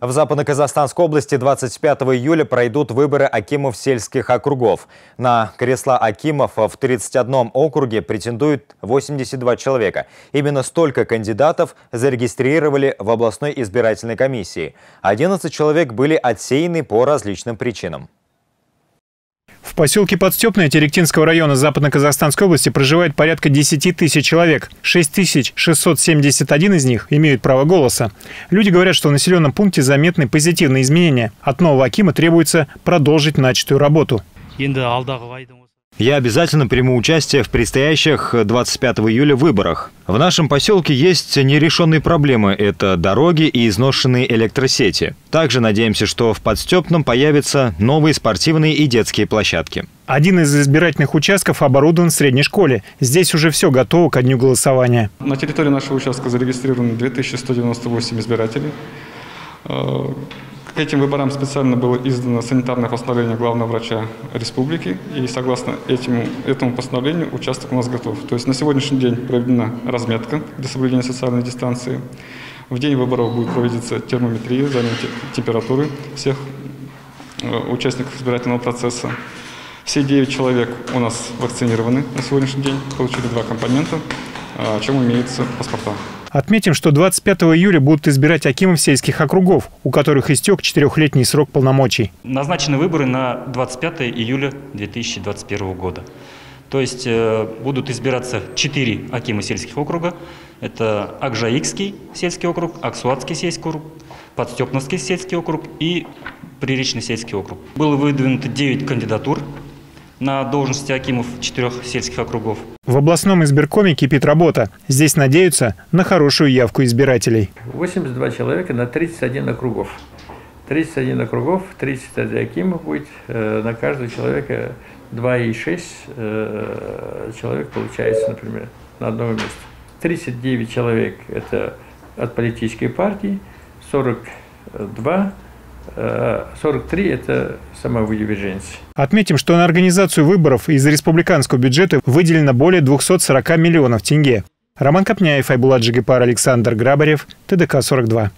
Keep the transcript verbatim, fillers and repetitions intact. В Западно-Казахстанской области двадцать пятого июля пройдут выборы акимов сельских округов. На кресла акимов в тридцати одном округе претендуют восемьдесят два человека. Именно столько кандидатов зарегистрировали в областной избирательной комиссии. одиннадцать человек были отсеяны по различным причинам. В поселке Подстепное Теректинского района Западно-Казахстанской области проживает порядка десяти тысяч человек. шесть тысяч шестьсот семьдесят один из них имеют право голоса. Люди говорят, что в населенном пункте заметны позитивные изменения. От нового акима требуется продолжить начатую работу. Я обязательно приму участие в предстоящих двадцать пятого июля выборах. В нашем поселке есть нерешенные проблемы – это дороги и изношенные электросети. Также надеемся, что в Подстепном появятся новые спортивные и детские площадки. Один из избирательных участков оборудован в средней школе. Здесь уже все готово ко дню голосования. На территории нашего участка зарегистрированы две тысячи сто девяносто восемь избирателей. К этим выборам специально было издано санитарное постановление главного врача республики. И согласно этим, этому постановлению участок у нас готов. То есть на сегодняшний день проведена разметка для соблюдения социальной дистанции. В день выборов будет проводиться термометрия, замеры температуры всех участников избирательного процесса. Все девять человек у нас вакцинированы на сегодняшний день, получили два компонента, о чем имеются паспорта. Отметим, что двадцать пятого июля будут избирать акимов сельских округов, у которых истек четырехлетний срок полномочий. Назначены выборы на двадцать пятое июля две тысячи двадцать первого года. То есть будут избираться четыре акима сельских округа. Это Акжаикский сельский округ, Аксуатский сельский округ, Подстепновский сельский округ и Приречный сельский округ. Было выдвинуто девять кандидатур на должности акимов четырех сельских округов. В областном избиркоме кипит работа. Здесь надеются на хорошую явку избирателей. восемьдесят два человека на тридцать один округов. тридцать один округов, тридцать один акимов будет. На каждого человека два и шесть человек получается, например, на одного места. тридцать девять человек это от политической партии, сорок два сорок три – это самовыдвиженцы. Отметим, что на организацию выборов из республиканского бюджета выделено более двухсот сорока миллионов тенге. Роман Копняев, Файбуладжи Гепар, Александр Грабарев, ТДК сорок два.